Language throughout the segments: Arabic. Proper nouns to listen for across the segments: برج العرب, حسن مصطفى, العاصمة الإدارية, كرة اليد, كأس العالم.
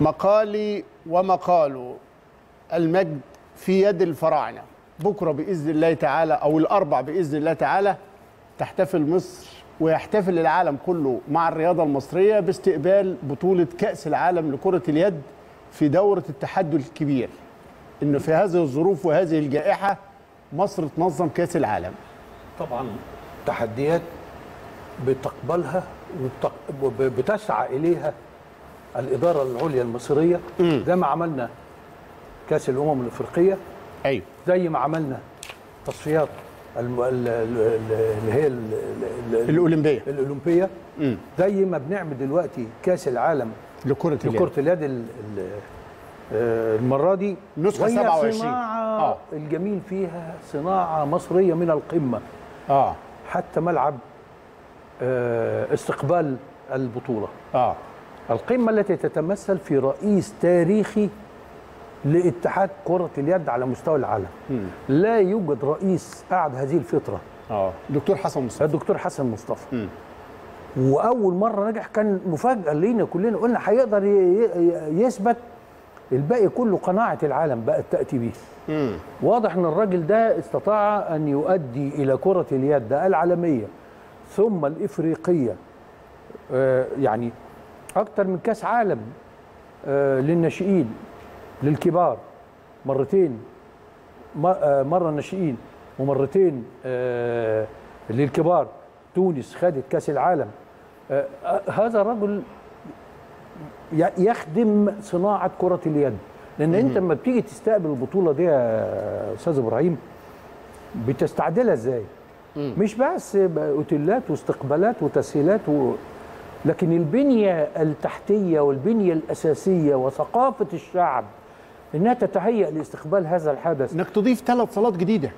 مقالي ومقاله المجد في يد الفراعنة. بكرة بإذن الله تعالى أو الأربع بإذن الله تعالى تحتفل مصر ويحتفل العالم كله مع الرياضة المصرية باستقبال بطولة كأس العالم لكرة اليد في دورة التحدي الكبير. إنه في هذه الظروف وهذه الجائحة مصر تنظم كأس العالم. طبعا تحديات بتقبلها وبتسعى إليها الإدارة العليا المصرية، زي ما عملنا كأس الأمم الأفريقية، أيوه، زي ما عملنا تصفيات اللي هي الأولمبية، زي ما بنعمل دلوقتي كأس العالم لكرة اليد المرة دي نسخة 27. الجميل فيها صناعة مصرية من القمة، حتى ملعب استقبال البطولة، القمة التي تتمثل في رئيس تاريخي لاتحاد كرة اليد على مستوى العالم. لا يوجد رئيس قعد هذه الفترة. الدكتور حسن مصطفى. وأول مرة نجح، كان مفاجأة لينا كلنا، قلنا هيقدر يثبت، الباقي كله قناعة العالم بقت تأتي به. واضح إن الراجل ده استطاع أن يؤدي إلى كرة اليد العالمية ثم الإفريقية، يعني أكتر من كأس عالم للناشئين للكبار، مرتين، مرة ناشئين ومرتين للكبار. تونس خدت كأس العالم. هذا الرجل يخدم صناعة كرة اليد، لأن أنت لما بتيجي تستقبل البطولة دي يا أستاذ إبراهيم بتستعدلها إزاي؟ مش بس أوتيلات واستقبالات وتسهيلات لكن البنية التحتية والبنية الأساسية وثقافة الشعب إنها تتهيأ لاستقبال هذا الحدث. إنك تضيف 3 صالات جديدة،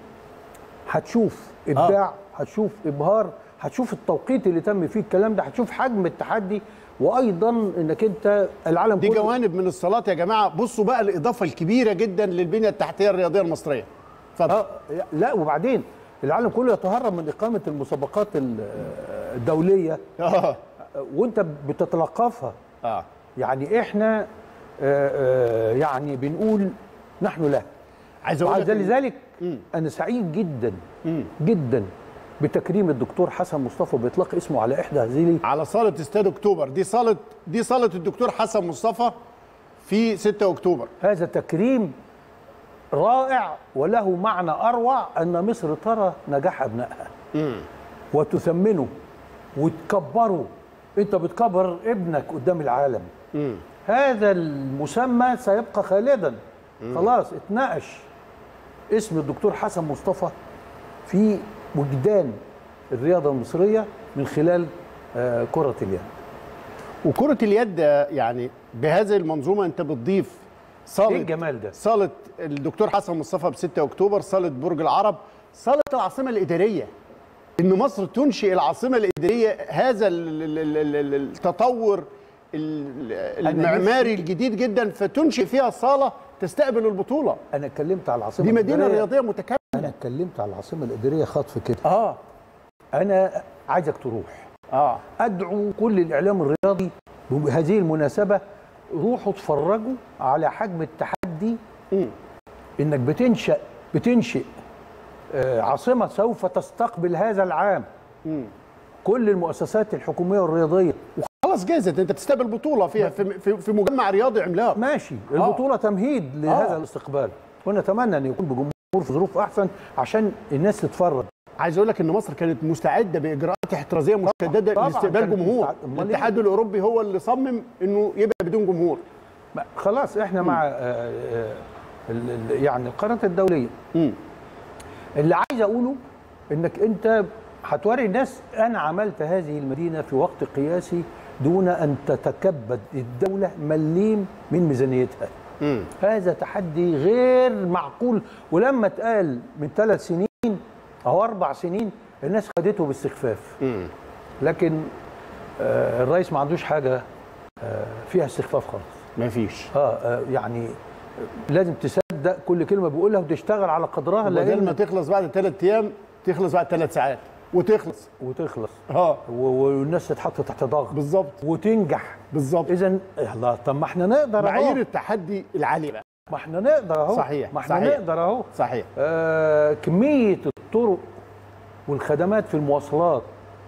هتشوف إبداع، هتشوف إبهار، هتشوف التوقيت اللي تم فيه الكلام ده، هتشوف حجم التحدي، وأيضا إنك أنت العالم دي كله. جوانب من الصالات يا جماعة. بصوا بقى الإضافة الكبيرة جدا للبنية التحتية الرياضية المصرية. اتفضل. لا، وبعدين العالم كله يتهرب من إقامة المسابقات الدولية وانت بتتلقفها. يعني احنا يعني بنقول نحن لا. عايز اقول لك لذلك انا سعيد جدا جدا بتكريم الدكتور حسن مصطفى باطلاق اسمه على احدى هذه، على صاله استاد اكتوبر. دي صاله الدكتور حسن مصطفى في 6 أكتوبر. هذا تكريم رائع وله معنى اروع ان مصر ترى نجاح ابنائها وتثمنه وتكبره. انت بتكبر ابنك قدام العالم. هذا المسمى سيبقى خالدا. خلاص اتناقش اسم الدكتور حسن مصطفى في وجدان الرياضه المصريه من خلال كره اليد. وكره اليد يعني بهذه المنظومه انت بتضيف صاله، ايه الجمال ده؟ صاله الدكتور حسن مصطفى ب 6 أكتوبر، صاله برج العرب، صاله العاصمه الاداريه. إن مصر تنشئ العاصمة الإدارية، هذا التطور المعماري الجديد جدا، فتنشئ فيها صالة تستقبل البطولة. أنا اتكلمت على العاصمة الإدارية، دي مدينة رياضية متكاملة. أنا اتكلمت على العاصمة الإدارية خطف كده. أنا عايزك تروح. أدعو كل الإعلام الرياضي بهذه المناسبة، روحوا اتفرجوا على حجم التحدي. إنك بتنشئ عاصمة سوف تستقبل هذا العام كل المؤسسات الحكومية والرياضية، وخلاص جازت انت تستقبل بطولة فيها في مجمع رياضي عملاق. ماشي، البطولة تمهيد لهذا الاستقبال، ونتمنى ان يكون بجمهور في ظروف احسن عشان الناس تتفرج. عايز اقول لك ان مصر كانت مستعدة بإجراءات احترازية مشددة لاستقبال جمهور. الاتحاد الأوروبي هو اللي صمم انه يبقى بدون جمهور. خلاص احنا مع يعني القرارات الدولية. اللي عايز اقوله انك انت هتوري الناس انا عملت هذه المدينه في وقت قياسي دون ان تتكبد الدوله مليم من ميزانيتها. هذا تحدي غير معقول، ولما اتقال من 3 سنين او 4 سنين الناس خدته باستخفاف. لكن الرئيس ما عندوش حاجه فيها استخفاف خالص. ما فيش. يعني لازم تصدق كل كلمه بيقولها وتشتغل على قدرها، بدل ما تخلص بعد 3 أيام تخلص بعد 3 ساعات. وتخلص والناس تتحط تحت ضغط بالظبط وتنجح بالظبط. اذا الله، طب ما احنا نقدر اهو، معايير التحدي العالي بقى، ما احنا نقدر اهو، صحيح ما احنا نقدر اهو، صحيح. كميه الطرق والخدمات في المواصلات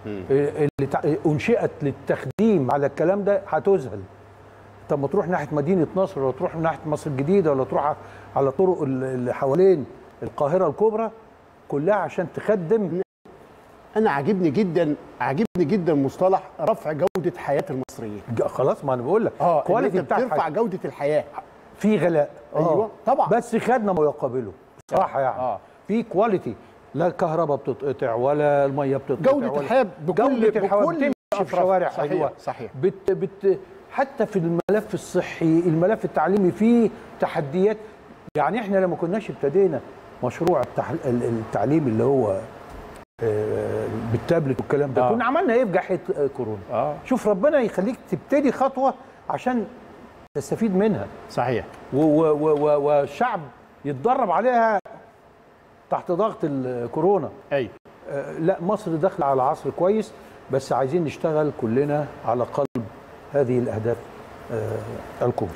اللي انشئت للتخديم على الكلام ده هتذهل. طب ما تروح ناحيه مدينه نصر، ولا تروح ناحيه مصر الجديده، ولا تروح على طرق اللي حوالين القاهره الكبرى كلها عشان تخدم. انا عاجبني جدا مصطلح رفع جوده حياه المصريين. خلاص، ما انا بقول لك كواليتي بترفع جوده الحياه في غلاء. ايوه طبعا، بس خدنا ما يقابله صراحه يعني. في كواليتي، لا الكهرباء بتتقطع ولا الميه بتتقطع، جوده الحياه بكل الشوارع. ايوه صحيح. حتى في الملف الصحي، الملف التعليمي، فيه تحديات. يعني احنا لما كناش ابتدينا مشروع التعليم اللي هو بالتابلت والكلام ده، كنا عملنا ايه في جائحه كورونا؟ شوف ربنا يخليك تبتدي خطوه عشان تستفيد منها. صحيح. والشعب يتدرب عليها تحت ضغط الكورونا. ايوه. لا، مصر داخله على عصر كويس، بس عايزين نشتغل كلنا على قلب هذه الاهداف الكبرى.